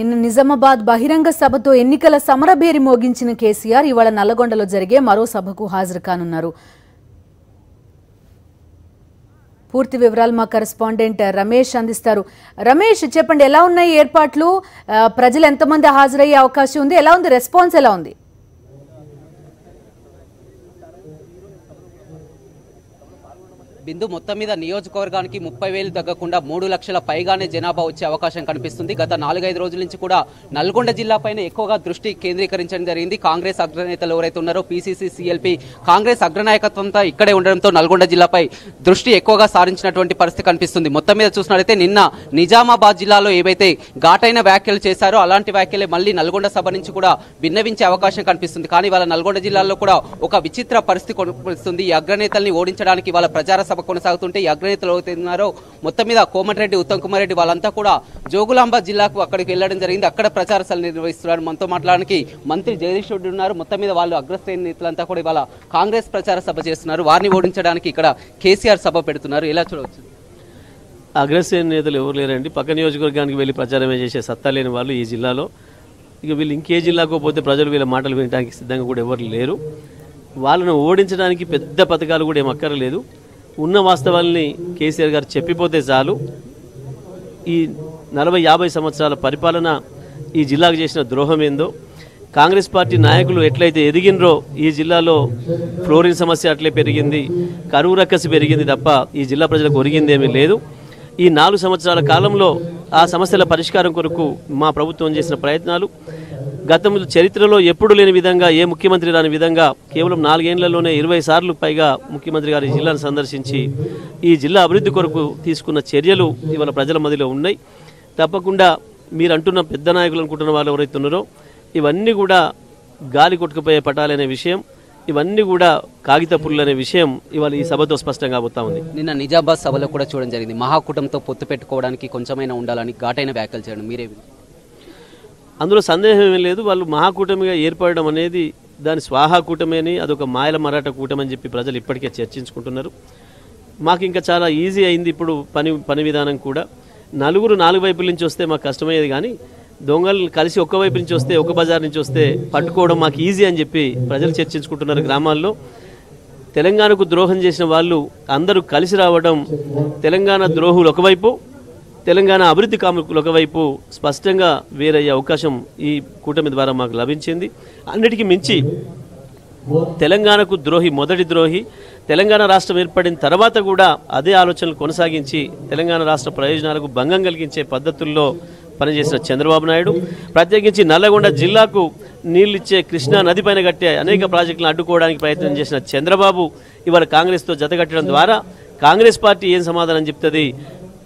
నిన్న నిజామాబాద్ బహిరంగ సభతో ఎన్నికల సమరభేరి మోగించిన కేసీఆర్ ఇవాళ నల్లగొండలో జరిగే మరో సభకు హాజరు కానున్నారు. పూర్తి వివరాలు మా కరెస్పాండెంట్ రమేష్ అందిస్తారు. రమేష్, చెప్పండి, ఎలా ఉన్నాయి ఏర్పాట్లు? ప్రజలు ఎంతమంది హాజరయ్యే అవకాశం ఉంది? ఎలా ఉంది రెస్పాన్స్, ఎలా ఉంది? బిందు, మొత్తం మీద నియోజకవర్గానికి 30,000 తగ్గకుండా 3 లక్షల పైగానే జనాభా వచ్చే అవకాశం కనిపిస్తుంది. గత 4-5 రోజుల నుంచి కూడా నల్గొండ జిల్లాపైన ఎక్కువగా దృష్టి కేంద్రీకరించడం జరిగింది. కాంగ్రెస్ అగ్రనేతలు ఎవరైతే ఉన్నారో, పీసీసీ సిఎల్పీ కాంగ్రెస్ అగ్రనాయకత్వంతో ఇక్కడే ఉండడంతో నల్గొండ జిల్లాపై దృష్టి ఎక్కువగా సారించినటువంటి పరిస్థితి కనిపిస్తుంది. మొత్తం మీద చూసినట్లయితే నిన్న నిజామాబాద్ జిల్లాలో ఏవైతే ఘాటైన వ్యాఖ్యలు చేశారో అలాంటి వ్యాఖ్యలే మళ్ళీ నల్గొండ సభ నుంచి కూడా విన్నవించే అవకాశం కనిపిస్తుంది. కానీ వాళ్ళ నల్గొండ జిల్లాలో కూడా ఒక విచిత్ర పరిస్థితి కనిపిస్తుంది. ఈ అగ్రనేతల్ని ఓడించడానికి వాళ్ళ ప్రచార సభ కొనసాగుతుంటే ఈ అగ్రనేతలు అవుతున్నారో మొత్తం మీద కోమటిరెడ్డి, ఉత్తమ్ కుమార్ రెడ్డి వాళ్ళంతా కూడా జోగులాంబ జిల్లాకు అక్కడికి వెళ్లడం జరిగింది. అక్కడ ప్రచార సభలు నిర్వహిస్తున్నారు. మనతో మాట్లాడడానికి మంత్రి జగదీష్ రెడ్డి ఉన్నారు. మొత్తం మీద వాళ్ళు అగ్రశ్రేణి నేతలంతా కూడా ఇవాళ కాంగ్రెస్ ప్రచార సభ చేస్తున్నారు. వారిని ఓడించడానికి ఇక్కడ కేసీఆర్ సభ పెడుతున్నారు. ఎలా చూడవచ్చు? అగ్రశ్రేణి నేతలు ఎవరు లేరండి. పక్క నియోజకవర్గానికి వెళ్ళి ప్రచారమే చేసే సత్తా లేని వాళ్ళు ఈ జిల్లాలో. ఇక వీళ్ళు ఇంకే జిల్లాకు పోతే ప్రజలు వీళ్ళ మాటలు వినడానికి సిద్ధంగా కూడా ఎవరు లేరు. వాళ్ళను ఓడించడానికి పెద్ద పథకాలు కూడా ఏమక్కర్లేదు. ఉన్న వాస్తవాల్ని కేసీఆర్ గారు చెప్పిపోతే చాలు. ఈ 40-50 సంవత్సరాల పరిపాలన ఈ జిల్లాకు చేసిన ద్రోహం ఏందో, కాంగ్రెస్ పార్టీ నాయకులు ఎట్లయితే ఎదిగినరో ఈ జిల్లాలో ఫ్లోరిన్ సమస్య అట్లే పెరిగింది, కరువు రక్కసి పెరిగింది తప్ప ఈ జిల్లా ప్రజలకు ఒరిగిందేమీ లేదు. ఈ 4 సంవత్సరాల కాలంలో ఆ సమస్యల పరిష్కారం కొరకు మా ప్రభుత్వం చేసిన ప్రయత్నాలు గతంలో చరిత్రలో ఎప్పుడు లేని విధంగా, ఏ ముఖ్యమంత్రి రాని విధంగా కేవలం 4 ఏళ్లలోనే 20 సార్లు పైగా ముఖ్యమంత్రి గారు ఈ జిల్లాను సందర్శించి ఈ జిల్లా అభివృద్ధి కొరకు తీసుకున్న చర్యలు ఇవాళ ప్రజల మధ్యలో ఉన్నాయి. తప్పకుండా మీరు అంటున్న పెద్ద నాయకులు అనుకుంటున్న వాళ్ళు ఎవరైతే ఉన్నారో ఇవన్నీ కూడా గాలి కొట్టుకుపోయే పటాలనే విషయం, ఇవన్నీ కూడా కాగిత పుల్లు అనే విషయం ఇవాళ ఈ సభతో స్పష్టంగా పోతా ఉంది. నిన్న నిజామాబాద్ సభలో కూడా చూడడం జరిగింది. మహాకూటమితో పొత్తు పెట్టుకోవడానికి కొంచెమైనా ఉండాలని ఘాటైన వ్యాఖ్యలు చేయడం, మీరే అందులో సందేహం ఏం లేదు. వాళ్ళు మహాకూటమిగా ఏర్పడడం అనేది దాని స్వాహా కూటమి అని, అదొక మాయల మరాఠా కూటమి అని చెప్పి ప్రజలు ఇప్పటికే చర్చించుకుంటున్నారు. మాకు ఇంకా చాలా ఈజీ అయింది ఇప్పుడు పని విధానం కూడా. నలుగురు 4 వైపుల నుంచి వస్తే మాకు కష్టమయ్యేది, కానీ దొంగలు కలిసి ఒక్క వైపు నుంచి వస్తే, ఒక బజార్ నుంచి వస్తే పట్టుకోవడం మాకు ఈజీ అని చెప్పి ప్రజలు చర్చించుకుంటున్నారు గ్రామాల్లో. తెలంగాణకు ద్రోహం చేసిన వాళ్ళు అందరూ కలిసి రావడం, తెలంగాణ ద్రోహులు ఒకవైపు, తెలంగాణ అభివృద్ధి కాముకులు ఒకవైపు స్పష్టంగా వేరయ్యే అవకాశం ఈ కూటమి ద్వారా మాకు లభించింది. అన్నిటికీ మించి తెలంగాణకు ద్రోహి, మొదటి ద్రోహి, తెలంగాణ రాష్ట్రం ఏర్పడిన తర్వాత కూడా అదే ఆలోచనలు కొనసాగించి తెలంగాణ రాష్ట్ర ప్రయోజనాలకు భంగం కలిగించే పద్ధతుల్లో పనిచేసిన చంద్రబాబు నాయుడు, ప్రత్యేకించి నల్లగొండ జిల్లాకు నీళ్ళిచ్చే కృష్ణా నది పైన కట్టే అనేక ప్రాజెక్టులను అడ్డుకోవడానికి ప్రయత్నం చేసిన చంద్రబాబు ఇవాళ కాంగ్రెస్తో జతకట్టడం ద్వారా కాంగ్రెస్ పార్టీ ఏం సమాధానం చెప్తుంది?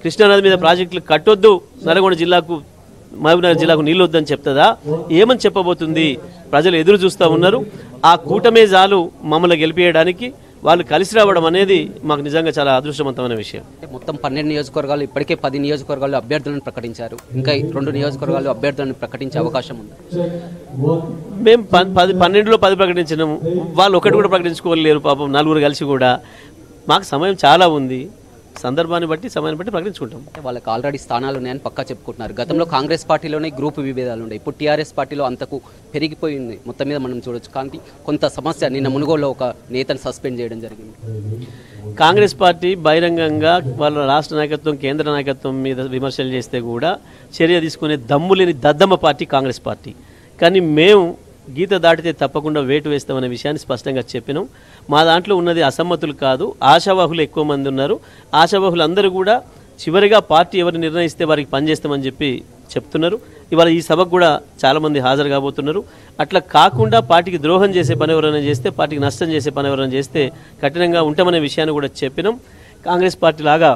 కృష్ణానది మీద ప్రాజెక్టులు కట్టొద్దు, నల్గొండ జిల్లాకు, మహబూబ్నగర్ జిల్లాకు నీళ్ళొద్దని చెప్తుందా? ఏమని చెప్పబోతుంది? ప్రజలు ఎదురు చూస్తూ ఉన్నారు. ఆ కూటమే చాలు మమ్మల్ని గెలిపేయడానికి. వాళ్ళు కలిసి రావడం అనేది మాకు నిజంగా చాలా అదృష్టవంతమైన విషయం. మొత్తం 12 నియోజకవర్గాలు, ఇప్పటికే 10 నియోజకవర్గాల్లో అభ్యర్థులను ప్రకటించారు. ఇంకా 2 నియోజకవర్గాల్లో అభ్యర్థులను ప్రకటించే అవకాశం ఉంది. మేము 12లో 10 ప్రకటించినాము. వాళ్ళు ఒకటి కూడా ప్రకటించుకోలేరు పాపం, 4 కలిసి కూడా. మాకు సమయం చాలా ఉంది. సందర్భాన్ని బట్టి, సమయాన్ని బట్టి ప్రకటించుకుంటాం. వాళ్ళకి ఆల్రెడీ స్థానాలు ఉన్నాయని పక్కా చెప్పుకుంటున్నారు. గతంలో కాంగ్రెస్ పార్టీలోనే గ్రూప్ విభేదాలు ఉండే, ఇప్పుడు టీఆర్ఎస్ పార్టీలో అంతకు పెరిగిపోయింది. మొత్తం మీద మనం చూడొచ్చు. కానీ కొంత సమస్య, నిన్న మునుగోడులో ఒక నేతను సస్పెండ్ చేయడం జరిగింది. కాంగ్రెస్ పార్టీ బహిరంగంగా వాళ్ళ రాష్ట్ర నాయకత్వం, కేంద్ర నాయకత్వం మీద విమర్శలు చేస్తే కూడా చర్య తీసుకునే దమ్ము లేని దద్దమ్మ పార్టీ కాంగ్రెస్ పార్టీ. కానీ మేము గీత దాటితే తప్పకుండా వేటు వేస్తామనే విషయాన్ని స్పష్టంగా చెప్పినాం. మా దాంట్లో ఉన్నది అసమ్మతులు కాదు, ఆశావాహులు ఎక్కువ మంది ఉన్నారు. ఆశావాహులు అందరూ కూడా చివరిగా పార్టీ ఎవరు నిర్ణయిస్తే వారికి పనిచేస్తామని చెప్పి చెప్తున్నారు. ఇవాళ ఈ సభకు కూడా చాలామంది హాజరు కాబోతున్నారు. అట్లా కాకుండా పార్టీకి ద్రోహం చేసే పని ఎవరైనా చేస్తే, పార్టీకి నష్టం చేసే పని ఎవరైనా చేస్తే కఠినంగా ఉంటామనే విషయాన్ని కూడా చెప్పినాం. కాంగ్రెస్ పార్టీ లాగా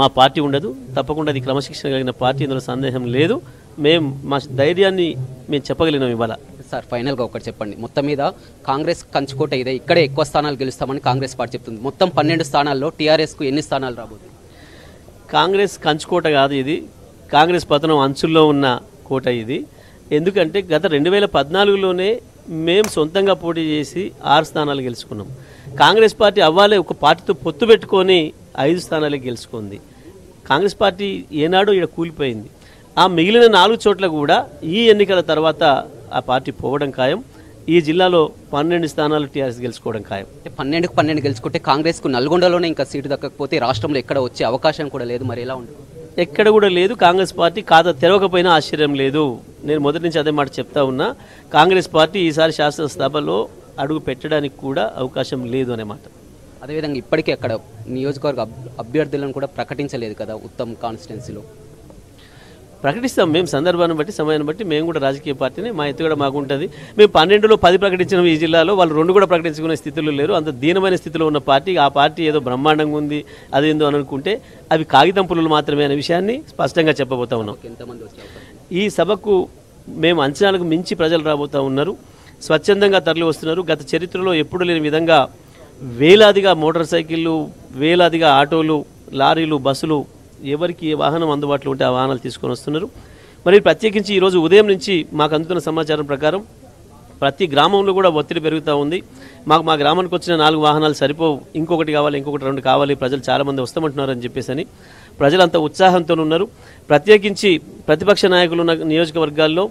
మా పార్టీ ఉండదు. తప్పకుండా అది క్రమశిక్షణ కలిగిన పార్టీ, ఇందులో సందేహం లేదు. మేము మా ధైర్యాన్ని మేము చెప్పగలిగినాం. ఇవాళ సార్, ఫైనల్గా ఒకటి చెప్పండి. మొత్తం మీద కాంగ్రెస్ కంచుకోట ఇదే, ఇక్కడే ఎక్కువ స్థానాలు గెలుస్తామని కాంగ్రెస్ పార్టీ చెప్తుంది. మొత్తం 12 స్థానాల్లో టీఆర్ఎస్కు ఎన్ని స్థానాలు రాబోతుంది? కాంగ్రెస్ కంచుకోట కాదు ఇది, కాంగ్రెస్ పతనం అంచుల్లో ఉన్న కోట ఇది. ఎందుకంటే గత 2014లోనే మేము సొంతంగా పోటీ చేసి 6 స్థానాలు గెలుచుకున్నాం. కాంగ్రెస్ పార్టీ అవ్వాలే ఒక పార్టీతో పొత్తు పెట్టుకొని 5 స్థానాలే గెలుచుకుంది. కాంగ్రెస్ పార్టీ ఏనాడో ఇక్కడ కూలిపోయింది. ఆ ఆ మిగిలిన నాలుగు చోట్ల కూడా ఈ ఎన్నికల తర్వాత ఆ పార్టీ పోవడం ఖాయం. ఈ జిల్లాలో 12 స్థానాలు టీఆర్ఎస్ గెలుచుకోవడం ఖాయం. 12కు 12 గెలుచుకుంటే కాంగ్రెస్కు నల్గొండలోనే ఇంకా సీటు దక్కకపోతే రాష్ట్రంలో ఎక్కడ వచ్చే అవకాశం కూడా లేదు. మరి ఎలా ఉంటుంది? ఎక్కడ కూడా లేదు. కాంగ్రెస్ పార్టీ ఖాతా తెరవకపోయినా ఆశ్చర్యం లేదు. నేను మొదటి నుంచి అదే మాట చెప్తా ఉన్నా. కాంగ్రెస్ పార్టీ ఈసారి శాసనసభలో అడుగు పెట్టడానికి కూడా అవకాశం లేదు అనేమాట. అదేవిధంగా ఇప్పటికే అక్కడ నియోజకవర్గ అభ్యర్థులను కూడా ప్రకటించలేదు కదా ఉత్తమ్ కాన్స్టిట్యున్సీలో. ప్రకటిస్తాం మేము, సందర్భాన్ని బట్టి సమయాన్ని బట్టి మేము కూడా రాజకీయ పార్టీని, మా ఎత్తు కూడా మాకుంటుంది. మేము 12లో 10 ప్రకటించిన ఈ జిల్లాలో వాళ్ళు 2 కూడా ప్రకటించుకునే స్థితిలో లేరు. అంత దీనమైన స్థితిలో ఉన్న పార్టీ, ఆ పార్టీ ఏదో బ్రహ్మాండంగా ఉంది అదేందో అని అనుకుంటే అవి కాగితం పుల్లలు మాత్రమే అనే విషయాన్ని స్పష్టంగా చెప్పబోతా ఉన్నాం. ఈ సభకు మేము అంచనాలకు మించి ప్రజలు రాబోతూ ఉన్నారు. స్వచ్ఛందంగా తరలి వస్తున్నారు. గత చరిత్రలో ఎప్పుడు లేని విధంగా వేలాదిగా మోటార్ సైకిళ్ళు, వేలాదిగా ఆటోలు, లారీలు, బస్సులు, ఎవరికి ఏ వాహనం అందుబాటులో ఉంటే ఆ వాహనాలు తీసుకొని వస్తున్నారు. మరి ప్రత్యేకించి ఈరోజు ఉదయం నుంచి మాకు అందుతున్న సమాచారం ప్రకారం ప్రతి గ్రామంలో కూడా ఒత్తిడి పెరుగుతూ ఉంది. మాకు మా గ్రామానికి వచ్చిన 4 వాహనాలు సరిపోవు, ఇంకొకటి కావాలి, ఇంకొకటి 2 కావాలి, ప్రజలు చాలామంది వస్తామంటున్నారు అని చెప్పేసి అని ప్రజలంతా ఉత్సాహంతో ఉన్నారు. ప్రత్యేకించి ప్రతిపక్ష నాయకులు ఉన్న నియోజకవర్గాల్లో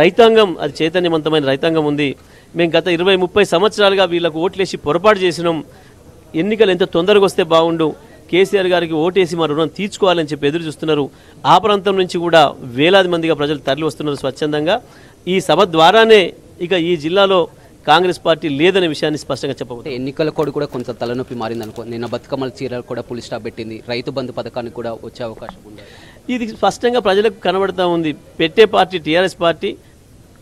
రైతాంగం, అది చైతన్యవంతమైన రైతాంగం ఉంది. మేము గత 20-30 సంవత్సరాలుగా వీళ్ళకు ఓట్లేసి పొరపాటు చేసినాం, ఎన్నికలు ఎంత తొందరగా వస్తే బాగుండు, కేసీఆర్ గారికి ఓటేసి మా రుణం తీర్చుకోవాలని చెప్పి ఎదురు చూస్తున్నారు. ఆ ప్రాంతం నుంచి కూడా వేలాది మందిగా ప్రజలు తరలి వస్తున్నారు స్వచ్ఛందంగా. ఈ సభ ద్వారానే ఇక ఈ జిల్లాలో కాంగ్రెస్ పార్టీ లేదనే విషయాన్ని స్పష్టంగా చెప్పబోతుంది. ఎన్నికల కోడ్ కూడా కొంత తలనొప్పి మారిందనుకో. నిన్న బతుకమ్మల చీరలు కూడా పులి స్టాప్ పెట్టింది. రైతు బంధు పథకానికి కూడా వచ్చే అవకాశం ఉంది. ఇది స్పష్టంగా ప్రజలకు కనబడతా ఉంది. పెట్టే పార్టీ టీఆర్ఎస్ పార్టీ,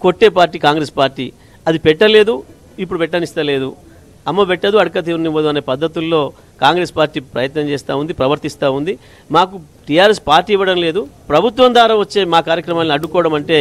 కొట్టే పార్టీ కాంగ్రెస్ పార్టీ. అది పెట్టలేదు, ఇప్పుడు పెట్టనిస్తలేదు. అమ్మ పెట్టదు అడక తీవ్రనివ్వదు అనే పద్ధతుల్లో కాంగ్రెస్ పార్టీ ప్రయత్నం చేస్తూ ఉంది, ప్రవర్తిస్తూ ఉంది. మాకు టీఆర్ఎస్ పార్టీ ఇవ్వడం లేదు, ప్రభుత్వం ద్వారా వచ్చే మా కార్యక్రమాలను అడ్డుకోవడం అంటే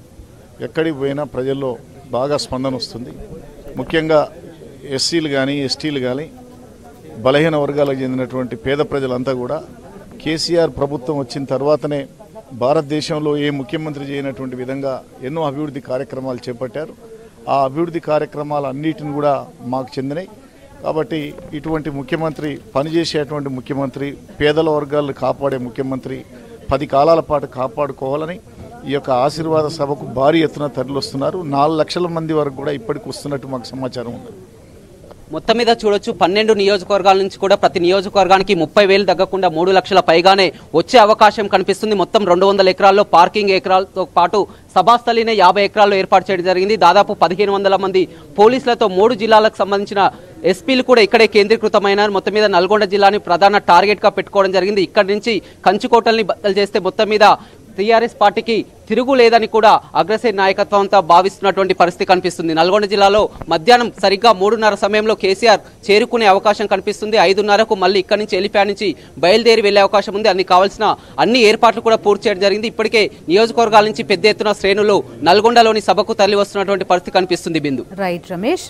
ఎక్కడికి పోయినా ప్రజల్లో బాగా స్పందన వస్తుంది. ముఖ్యంగా ఎస్సీలు కానీ ఎస్టీలు కానీ బలహీన వర్గాలకు చెందినటువంటి పేద ప్రజలంతా కూడా కేసీఆర్ ప్రభుత్వం వచ్చిన తర్వాతనే భారతదేశంలో ఏ ముఖ్యమంత్రి చేయనటువంటి విధంగా ఎన్నో అభివృద్ధి కార్యక్రమాలు చేపట్టారు. ఆ అభివృద్ధి కార్యక్రమాలు అన్నిటిని కూడా మాకు చెందినాయి. కాబట్టి ఇటువంటి ముఖ్యమంత్రి, పనిచేసేటువంటి ముఖ్యమంత్రి, పేదల వర్గాలను కాపాడే ముఖ్యమంత్రి 10 కాలాల పాటు కాపాడుకోవాలని ఈ యొక్క ఆశీర్వాద సభకు భారీ ఎత్తున తరలిస్తున్నారు. 4 లక్షల మంది వరకు కూడా ఇప్పటికి వస్తున్నట్టు మాకు సమాచారం ఉంది. మొత్తం మీద చూడొచ్చు 12 నియోజకవర్గాల నుంచి కూడా ప్రతి నియోజకవర్గానికి 30,000 తగ్గకుండా 3 లక్షల పైగానే వచ్చే అవకాశం కనిపిస్తుంది. మొత్తం 200 ఎకరాల్లో పార్కింగ్ ఎకరాలతో పాటు సభాస్థలినే 50 ఎకరాల్లో ఏర్పాటు చేయడం జరిగింది. దాదాపు 1500 మంది పోలీసులతో 3 జిల్లాలకు సంబంధించిన ఎస్పీలు కూడా ఇక్కడే కేంద్రీకృతమైనారు. మొత్తం మీద నల్గొండ జిల్లాని ప్రధాన టార్గెట్గా పెట్టుకోవడం జరిగింది. ఇక్కడి నుంచి కంచుకోటల్ని బద్దలు చేస్తే మొత్తం మీద టీఆర్ఎస్ పార్టీకి తిరుగులేదని కూడా అగ్రసేన నాయకత్వం అంతా భావిస్తున్నటువంటి పరిస్థితి కనిపిస్తుంది. నల్గొండ జిల్లాలో మధ్యాహ్నం సరిగ్గా 3:30 సమయంలో కేసీఆర్ చేరుకునే అవకాశం కనిపిస్తుంది. 5:30కు మళ్ళీ ఇక్కడి నుంచి ఎలిప్యాడ్ నుంచి బయలుదేరి వెళ్లే అవకాశం ఉంది. అన్ని కావాల్సిన అన్ని ఏర్పాట్లు కూడా పూర్తి చేయడం జరిగింది. ఇప్పటికే నియోజకవర్గాల నుంచి పెద్ద ఎత్తున శ్రేణులు నల్గొండలోని సభకు తరలి వస్తున్నటువంటి పరిస్థితి కనిపిస్తుంది. బిందు రైట్ రమేష్.